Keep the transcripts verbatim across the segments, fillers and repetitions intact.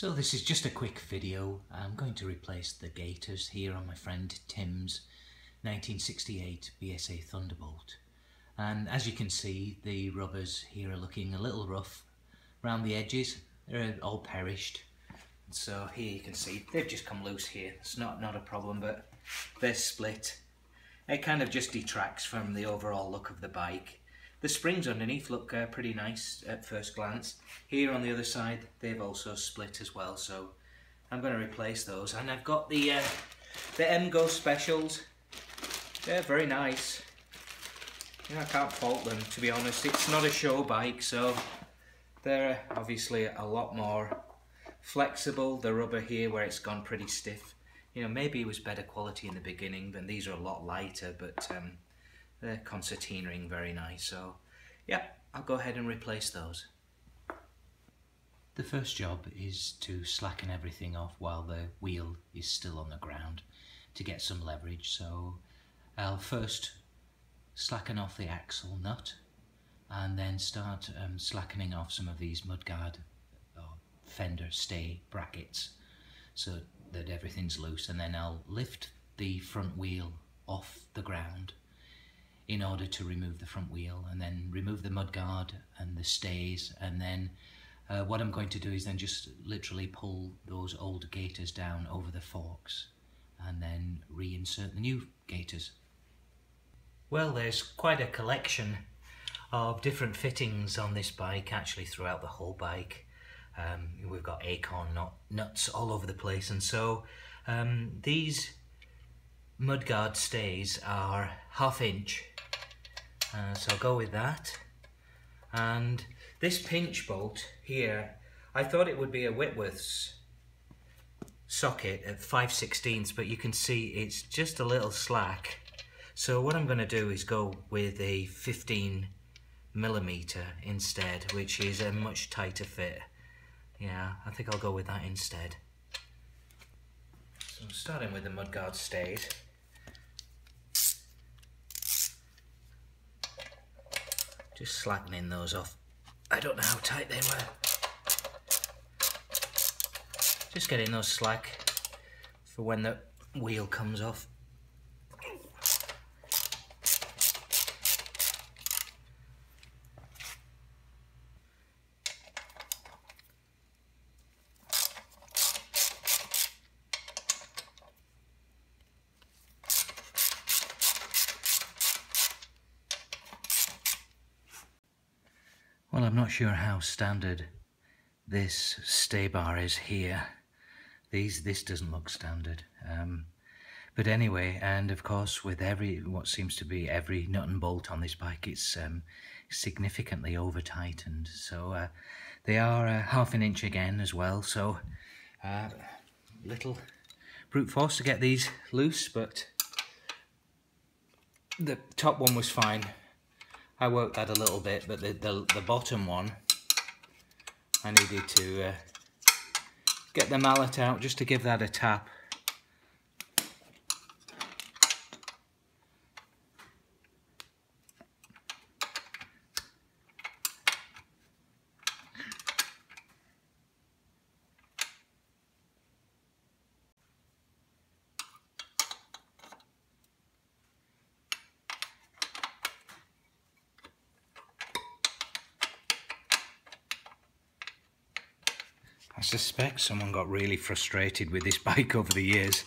So this is just a quick video. I'm going to replace the gaiters here on my friend Tim's nineteen sixty-eight B S A Thunderbolt. And as you can see, the rubbers here are looking a little rough around the edges. They're all perished. So here you can see they've just come loose here. It's not, not a problem, but they're split. It kind of just detracts from the overall look of the bike. The springs underneath look uh, pretty nice at first glance. Here on the other side, they've also split as well, so I'm going to replace those. And I've got the uh, the M G O specials. They're very nice. You know, I can't fault them, to be honest. It's not a show bike, so they're obviously a lot more flexible. The rubber here, where it's gone pretty stiff, you know, maybe it was better quality in the beginning, and these are a lot lighter, but um, they're concertinaing very nice, so yeah, I'll go ahead and replace those. The first job is to slacken everything off while the wheel is still on the ground to get some leverage, so I'll first slacken off the axle nut and then start um, slackening off some of these mudguard or fender stay brackets so that everything's loose, and then I'll lift the front wheel off the ground in order to remove the front wheel, and then remove the mudguard and the stays, and then uh, what I'm going to do is then just literally pull those old gaiters down over the forks and then reinsert the new gaiters. Well, there's quite a collection of different fittings on this bike, actually throughout the whole bike. Um, we've got acorn nut, nuts all over the place, and so um, these mudguard stays are half inch, uh, so I'll go with that. And this pinch bolt here, I thought it would be a Whitworth's socket at five sixteenths, but you can see it's just a little slack, so what I'm going to do is go with a fifteen millimeter instead, which is a much tighter fit. Yeah, I think I'll go with that instead. So I'm starting with the mudguard stays. Just slackening those off. I don't know how tight they were. Just getting those slack for when the wheel comes off. Well, I'm not sure how standard this stay bar is here. These, this doesn't look standard. Um, but anyway, and of course with every, what seems to be every nut and bolt on this bike, it's um, significantly over tightened. So uh, they are uh, half an inch again as well. So uh, little brute force to get these loose, but the top one was fine. I worked that a little bit, but the, the, the bottom one, I needed to uh, get the mallet out just to give that a tap. I suspect someone got really frustrated with this bike over the years.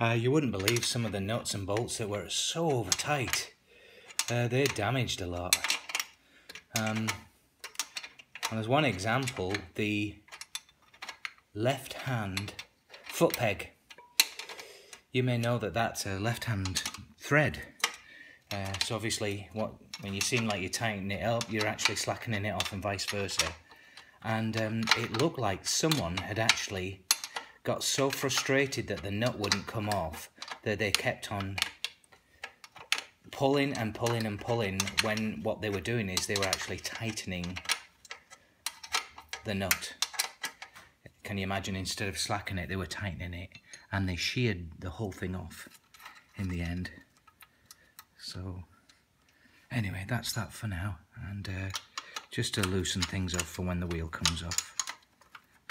Uh, you wouldn't believe some of the nuts and bolts that were so over tight. Uh, they're damaged a lot. Um, and as one example, the left hand foot peg. You may know that that's a left hand thread. Uh, so obviously what, when you seem like you're tightening it up, you're actually slackening it off and vice versa. And um, it looked like someone had actually got so frustrated that the nut wouldn't come off that they kept on pulling and pulling and pulling, when what they were doing is they were actually tightening the nut. Can you imagine? Instead of slackening it, they were tightening it, and they sheared the whole thing off in the end. So anyway, that's that for now, and uh, just to loosen things off for when the wheel comes off.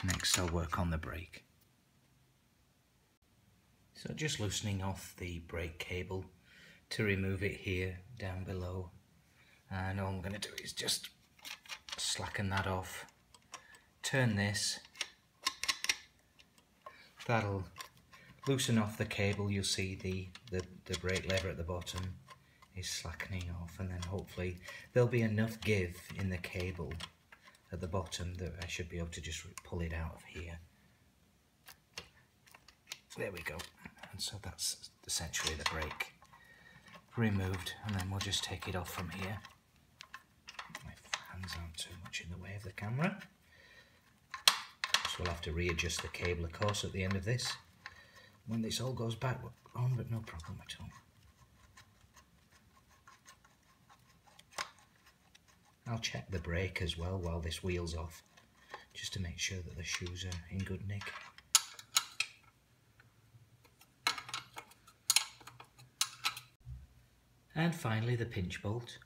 Next I'll work on the brake. So just loosening off the brake cable to remove it here down below, and all I'm going to do is just slacken that off, turn this, that'll loosen off the cable. You'll see the, the, the brake lever at the bottom is slackening off, and then hopefully there'll be enough give in the cable at the bottom that I should be able to just pull it out of here. So there we go, and so that's essentially the brake removed, and then we'll just take it off from here. My hands aren't too much in the way of the camera. So we'll have to readjust the cable, of course, at the end of this, when this all goes back on, but no problem at all. I'll check the brake as well while this wheel's off, just to make sure that the shoes are in good nick. And finally the pinch bolt,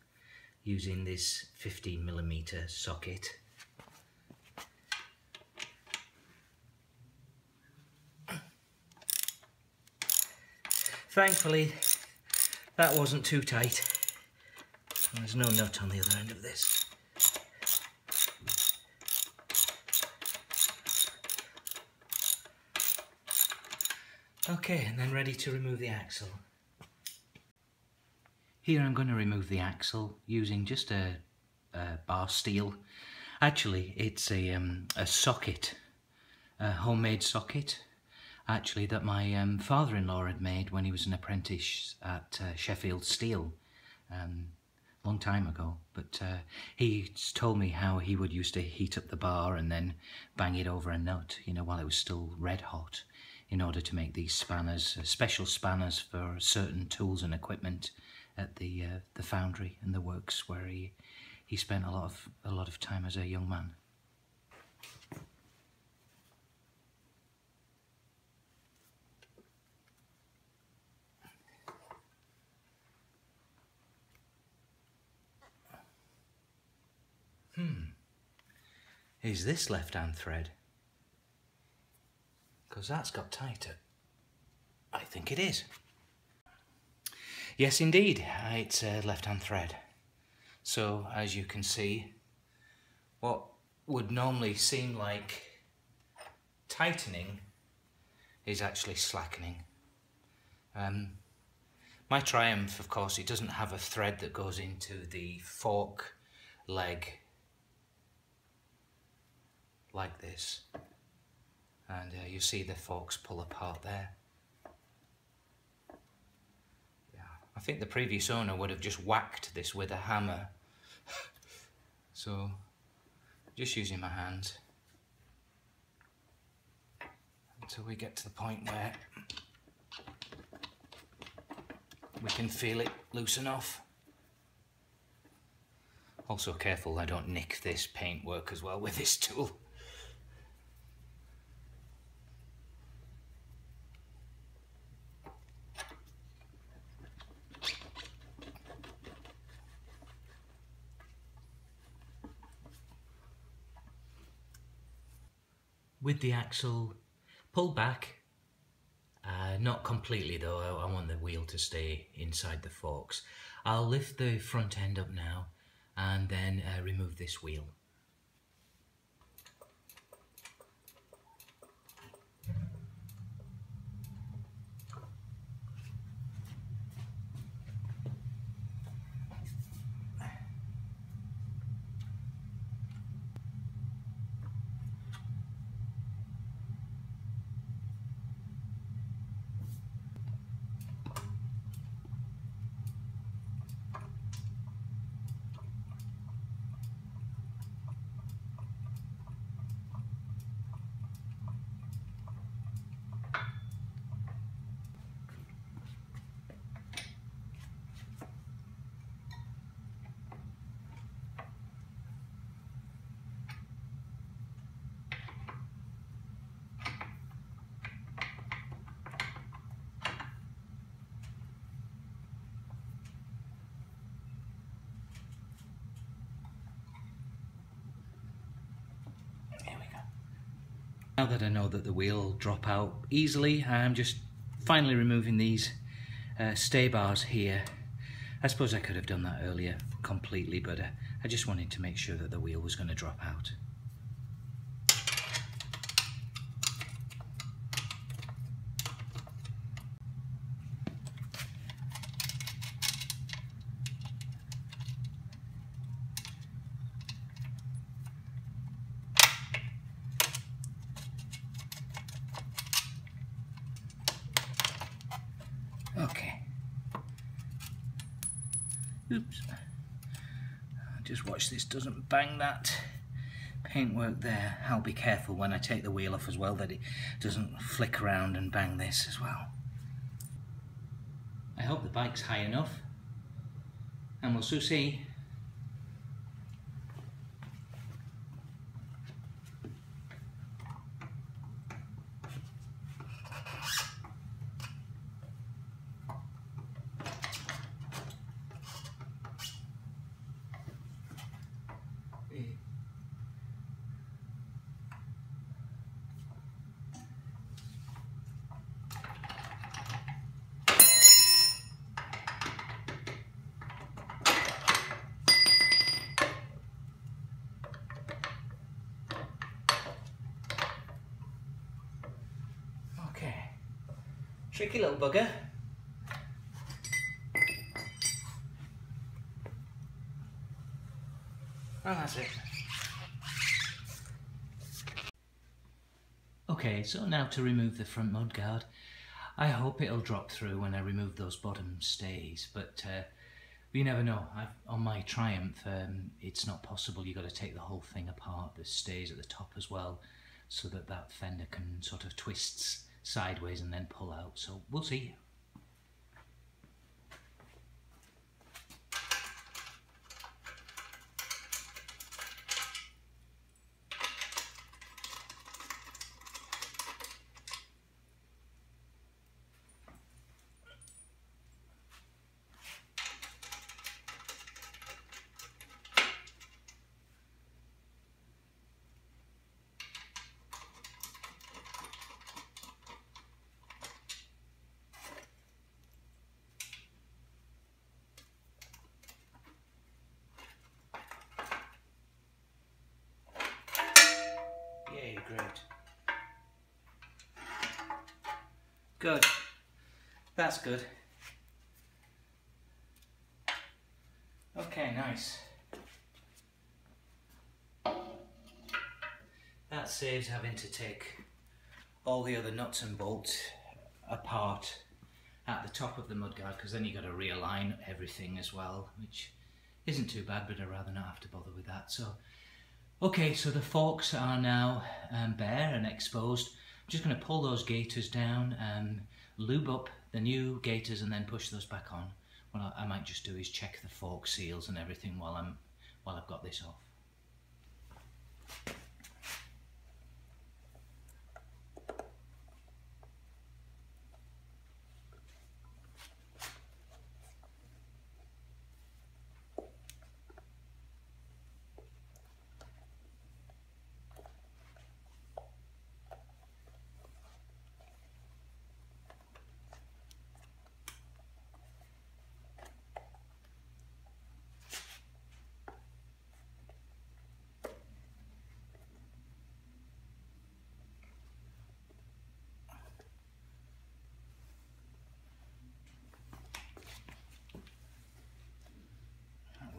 using this fifteen millimeter socket. Thankfully that wasn't too tight. There's no nut on the other end of this. Okay, and then ready to remove the axle. Here I'm going to remove the axle using just a, a bar steel. Actually it's a, um, a socket, a homemade socket actually that my um, father-in-law had made when he was an apprentice at uh, Sheffield Steel. Um, long time ago, but uh, he told me how he would used to heat up the bar and then bang it over a nut, you know, while it was still red hot, in order to make these spanners, uh, special spanners for certain tools and equipment at the uh, the foundry and the works where he he spent a lot of a lot of time as a young man. Hmm, is this left-hand thread? Because that's got tighter. I think it is. Yes, indeed, it's a left-hand thread. So, as you can see, what would normally seem like tightening is actually slackening. Um, my Triumph, of course, it doesn't have a thread that goes into the fork leg like this, and uh, you see the forks pull apart there. Yeah, I think the previous owner would have just whacked this with a hammer. So just using my hands until we get to the point where we can feel it loosen off. Also careful I don't nick this paintwork as well with this tool. With the axle pulled back, uh, not completely though, I, I want the wheel to stay inside the forks. I'll lift the front end up now and then uh, remove this wheel. Now that I know that the wheel drop out easily, I'm just finally removing these uh, stay bars here. I suppose I could have done that earlier completely, but uh, I just wanted to make sure that the wheel was going to drop out. Okay. Oops. Just watch this doesn't bang that paintwork there. I'll be careful when I take the wheel off as well that it doesn't flick around and bang this as well. I hope the bike's high enough, and we'll soon see. Tricky little bugger. And that's it. Okay, so now to remove the front mudguard. I hope it'll drop through when I remove those bottom stays, but uh, you never know. I've, on my Triumph, um, it's not possible. You've got to take the whole thing apart, the stays at the top as well, so that that fender can sort of twists sideways and then pull out, so we'll see. Good. That's good. Okay, nice. That saves having to take all the other nuts and bolts apart at the top of the mudguard, because then you've got to realign everything as well, which isn't too bad, but I'd rather not have to bother with that. So, okay, so the forks are now um, bare and exposed. I'm just going to pull those gaiters down and lube up the new gaiters and then push those back on. What I might just do is check the fork seals and everything while I'm while I've got this off.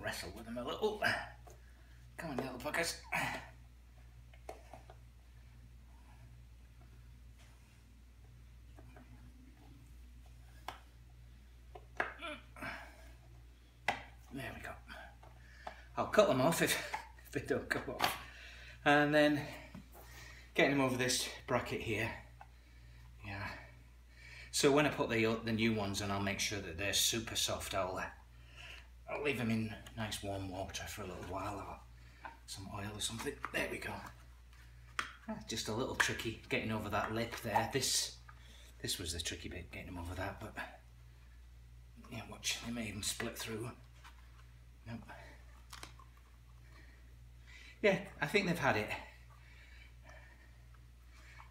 Wrestle with them a little. Oh, come on, little fuckers. There we go. I'll cut them off if, if they don't come off. And then getting them over this bracket here. Yeah. So when I put the, the new ones on, I'll make sure that they're super soft. I'll I'll leave them in nice warm water for a little while, or some oil or something. There we go. Just a little tricky getting over that lip there. This this was the tricky bit, getting them over that, but yeah, watch, they may even split through. Nope. Yeah, I think they've had it.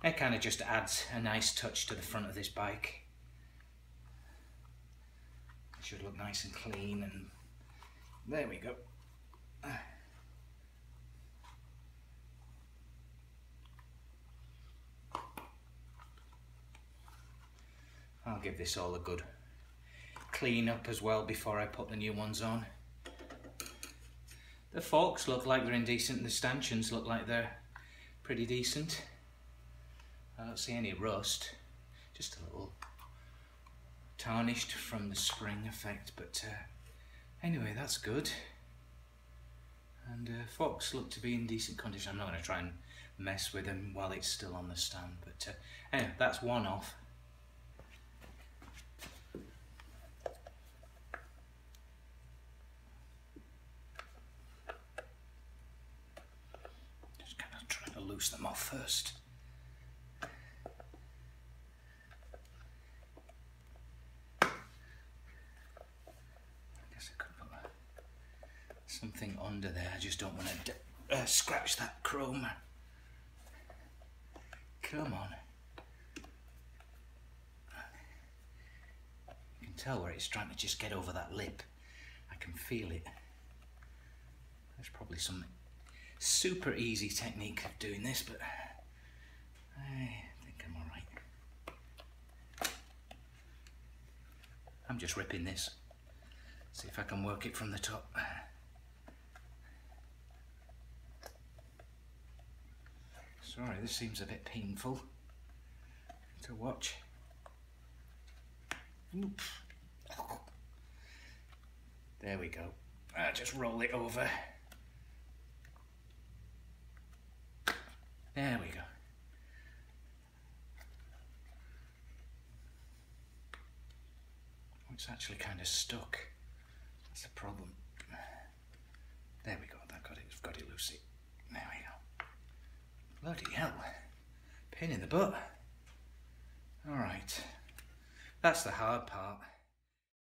It kind of just adds a nice touch to the front of this bike. It should look nice and clean, and there we go. I'll give this all a good clean up as well before I put the new ones on. The forks look like they're indecent, the stanchions look like they're pretty decent. I don't see any rust, just a little tarnished from the spring effect, but uh, anyway, that's good. And uh, forks look to be in decent condition. I'm not going to try and mess with them while it's still on the stand, but uh, anyway, that's one off. Loose them off first. I guess I could put a, something under there. I just don't want to uh, scratch that chrome. Come on. You can tell where it's trying to just get over that lip. I can feel it. There's probably some super easy technique of doing this, but I think I'm alright. I'm just ripping this. See if I can work it from the top. Sorry, this seems a bit painful to watch. There we go. I'll just roll it over. There we go. It's actually kind of stuck. That's the problem. There we go. That got it. I've got it loosey. There we go. Bloody hell! Pain in the butt. All right. That's the hard part.